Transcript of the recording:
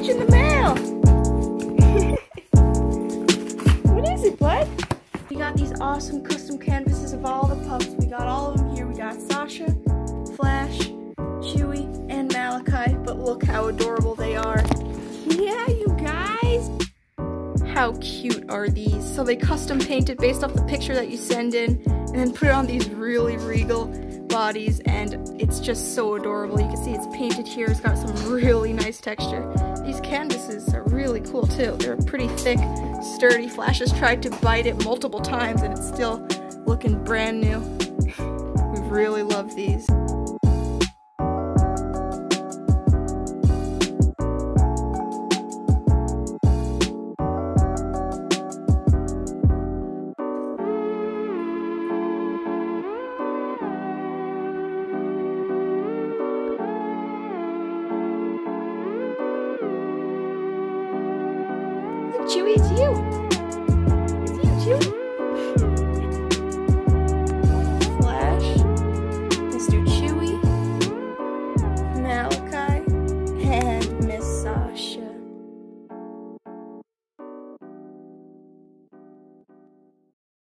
package in the mail. What is it, bud? We got these awesome custom canvases of all the pups. We got all of them here. We got Sasha, Flash, Chewy, and Malachi. But look how adorable they are. Yeah, you guys. How cute are these? So they custom painted based off the picture that you send in, and then put it on these really regal bodies, and it's just so adorable. You can see it's painted here. It's got some really nice texture. These canvases are really cool too. They're pretty thick, sturdy. Flash has tried to bite it multiple times and it's still looking brand new. We really love these. Chewy, it's you!